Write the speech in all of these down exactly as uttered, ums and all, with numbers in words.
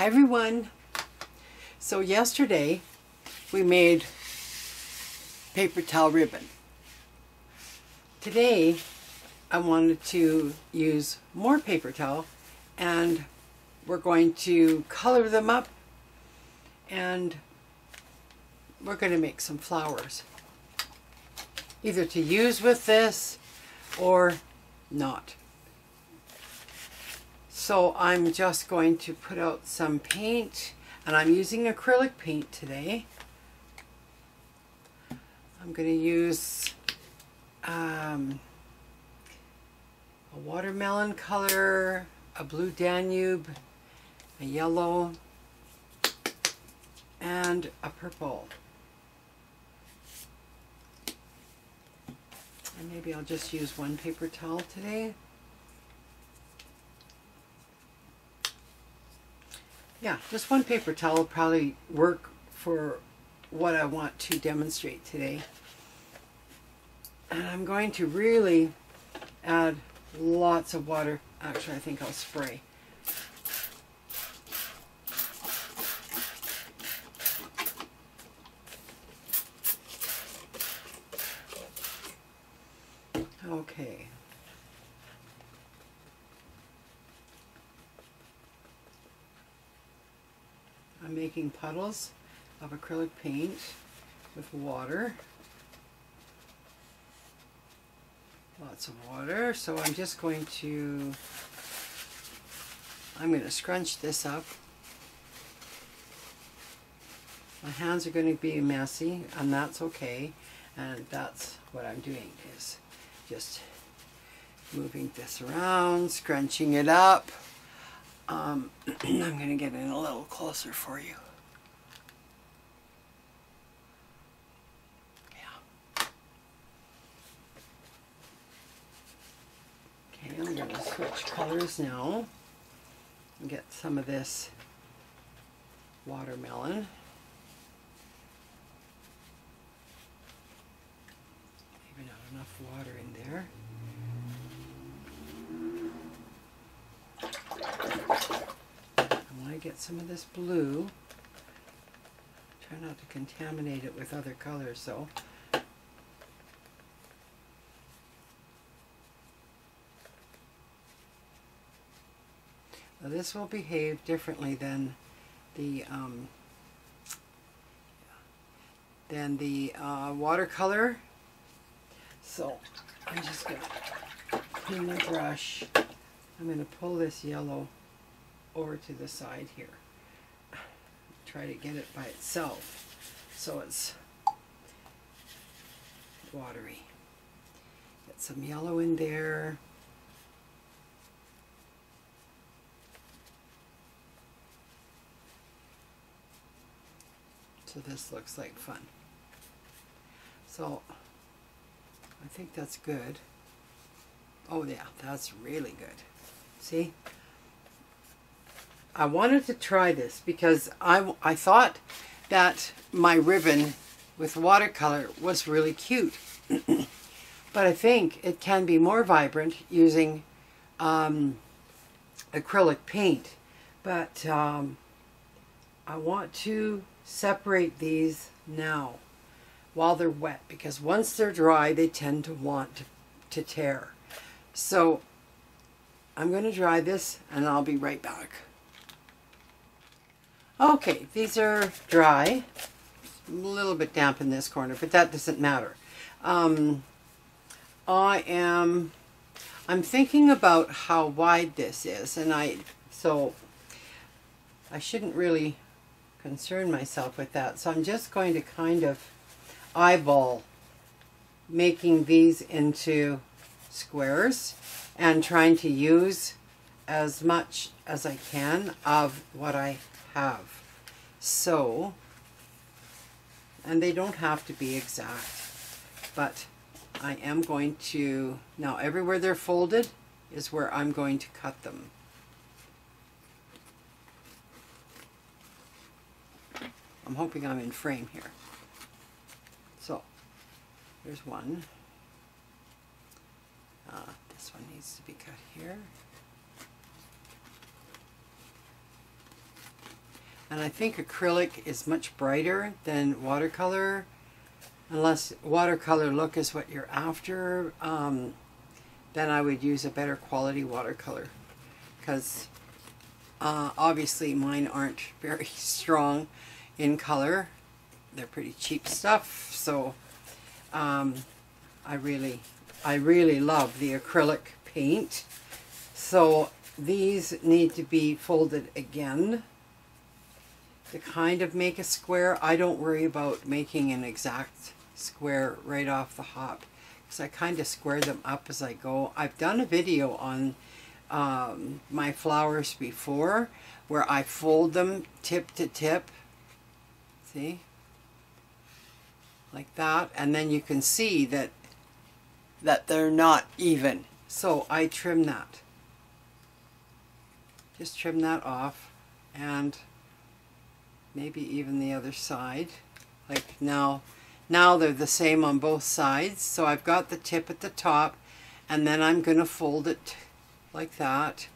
Hi everyone. So yesterday we made paper towel ribbon. Today I wanted to use more paper towel and we're going to color them up and we're going to make some flowers. Either to use with this or not. So I'm just going to put out some paint, and I'm using acrylic paint today. I'm going to use um, a watermelon color, a blue Danube, a yellow, and a purple. And maybe I'll just use one paper towel today. Yeah, just one paper towel will probably work for what I want to demonstrate today. And I'm going to really add lots of water. Actually, I think I'll spray. Okay. I'm making puddles of acrylic paint with water. Lots of water. So I'm just going to, I'm going to scrunch this up. My hands are going to be messy, and that's okay. And that's what I'm doing, is just moving this around, scrunching it up. Um, I'm going to get in a little closer for you. Yeah. Okay, I'm going to switch colors now and get some of this watermelon. Maybe not enough water in there. Get some of this blue. Try not to contaminate it with other colors though. Now this will behave differently than the um, than the uh, watercolor. So I'm just going to clean the brush. I'm going to pull this yellow over to the side here. Try to get it by itself so it's watery. Get some yellow in there. So this looks like fun. So I think that's good. Oh yeah, that's really good. See? I wanted to try this because I, I thought that my ribbon with watercolor was really cute. But I think it can be more vibrant using um, acrylic paint. But um, I want to separate these now while they're wet, because once they're dry they tend to want to, to tear. So I'm going to dry this and I'll be right back. Okay, these are dry. A little bit damp in this corner, but that doesn't matter. Um, I am, I'm thinking about how wide this is, and I, so I shouldn't really concern myself with that. So I'm just going to kind of eyeball making these into squares and trying to use as much as I can of what I have. So, and they don't have to be exact, but I am going to, now everywhere they're folded is where I'm going to cut them. I'm hoping I'm in frame here. So, there's one. Uh, this one needs to be cut here. And I think acrylic is much brighter than watercolor, unless watercolor look is what you're after. Um, then I would use a better quality watercolor, because uh, obviously mine aren't very strong in color. They're pretty cheap stuff, so um, I really, I really love the acrylic paint. So these need to be folded again to kind of make a square. I don't worry about making an exact square right off the hop, because I kind of square them up as I go. I've done a video on um, my flowers before where I fold them tip to tip, see, like that, and then you can see that that they're not even. So I trim that, just trim that off, and maybe even the other side. Like now, now they're the same on both sides. So I've got the tip at the top, and then I'm going to fold it like that.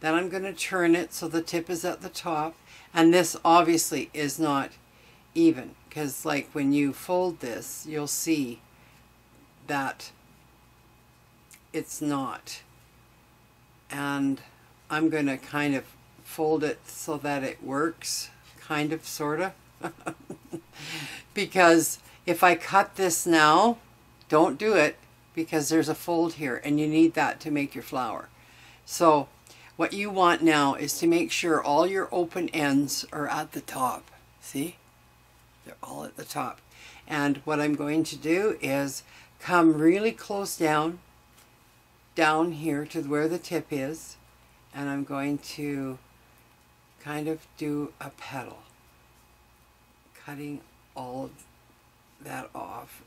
Then I'm going to turn it so the tip is at the top. And this obviously is not even, because like when you fold this, you'll see that it's not. And I'm going to kind of fold it so that it works, kind of, sort of. Because if I cut this now, don't do it, because there's a fold here and you need that to make your flower. So what you want now is to make sure all your open ends are at the top. See? They're all at the top. And what I'm going to do is come really close down, down here to where the tip is, and I'm going to kind of do a petal, cutting all of that off.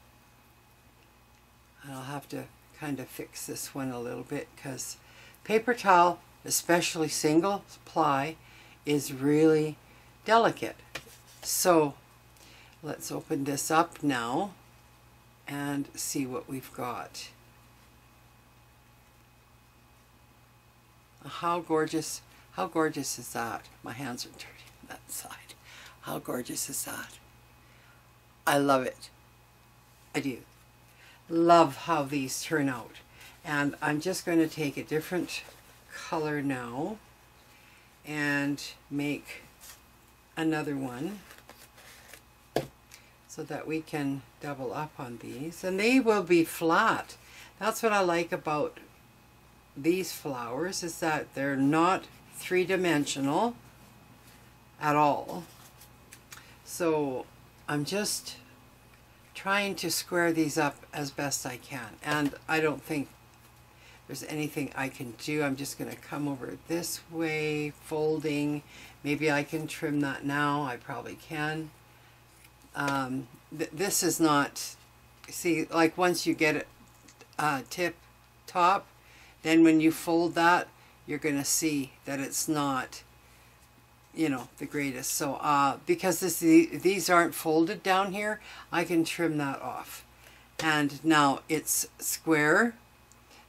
And I'll have to kind of fix this one a little bit, because paper towel, especially single ply, is really delicate. So let's open this up now and see what we've got. How gorgeous, how gorgeous is that? My hands are dirty on that side. How gorgeous is that? I love it. I do. Love how these turn out. And I'm just going to take a different color now and make another one so that we can double up on these. And they will be flat. That's what I like about these flowers, is that they're not three-dimensional at all. So I'm just trying to square these up as best I can, and I don't think there's anything I can do. I'm just going to come over this way, folding. Maybe I can trim that now. I probably can. Um, th this is not, see, like once you get it uh, tip top, then when you fold that, you're going to see that it's not, you know, the greatest. So, uh, because this, these aren't folded down here, I can trim that off. And now it's square.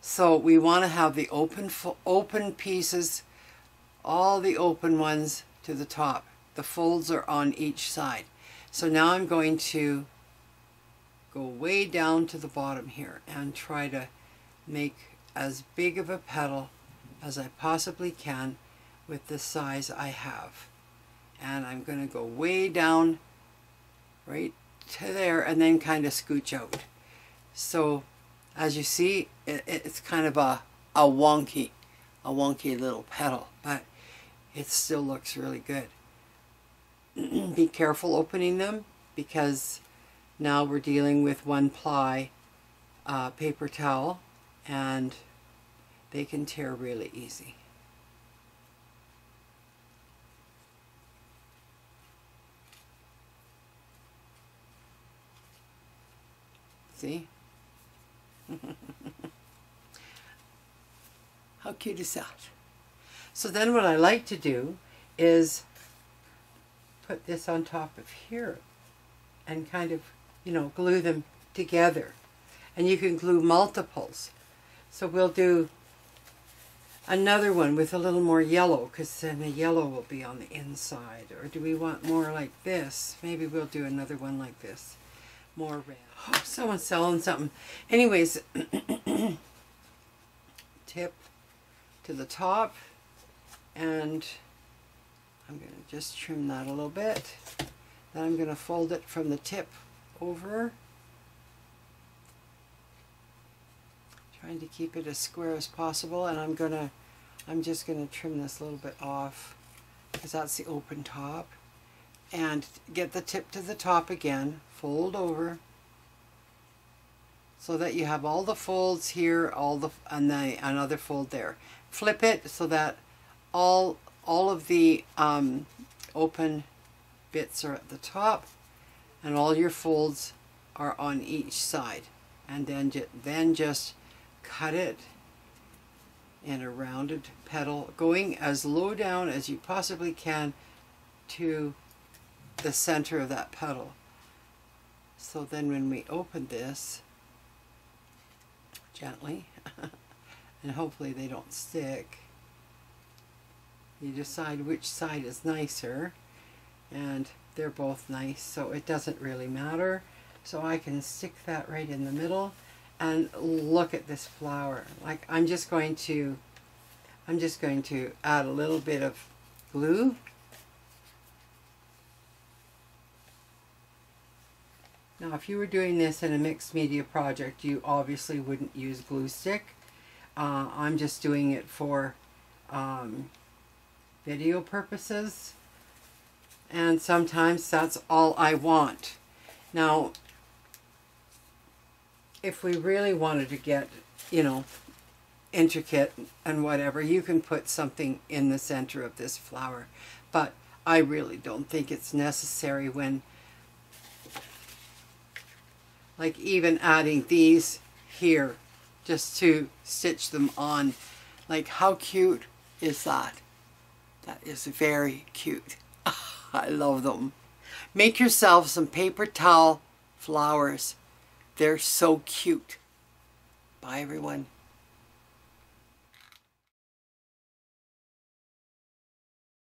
So we want to have the open, open pieces, all the open ones to the top. The folds are on each side. So now I'm going to go way down to the bottom here and try to make as big of a petal as I possibly can with the size I have. And I'm going to go way down right to there, and then kind of scooch out. So as you see, it, it's kind of a, a wonky, a wonky little petal, but it still looks really good. Be careful opening them, because now we're dealing with one ply uh, paper towel, and they can tear really easy. See? How cute is that? So then what I like to do is put this on top of here and kind of, you know, glue them together. And you can glue multiples. So we'll do another one with a little more yellow, because then the yellow will be on the inside. Or do we want more like this? Maybe we'll do another one like this. More red. Oh, someone's selling something. Anyways, tip to the top, and I'm going to just trim that a little bit. Then I'm going to fold it from the tip over. Trying to keep it as square as possible, and I'm gonna, I'm just gonna trim this a little bit off, because that's the open top, and get the tip to the top again, fold over, so that you have all the folds here, all the and then another fold there. Flip it so that all all of the um, open bits are at the top, and all your folds are on each side, and then ju then just cut it in a rounded petal, going as low down as you possibly can to the center of that petal. So then when we open this, gently, and hopefully they don't stick, you decide which side is nicer, and they're both nice, so it doesn't really matter. So I can stick that right in the middle. And look at this flower. Like, I'm just going to, I'm just going to add a little bit of glue. Now, if you were doing this in a mixed media project, you obviously wouldn't use glue stick. Uh, I'm just doing it for um, video purposes. And sometimes that's all I want. Now, if we really wanted to get, you know, intricate and whatever, you can put something in the center of this flower. But I really don't think it's necessary when, like, even adding these here just to stitch them on. Like, how cute is that? That is very cute. I love them. Make yourself some paper towel flowers. They're so cute. Bye, everyone.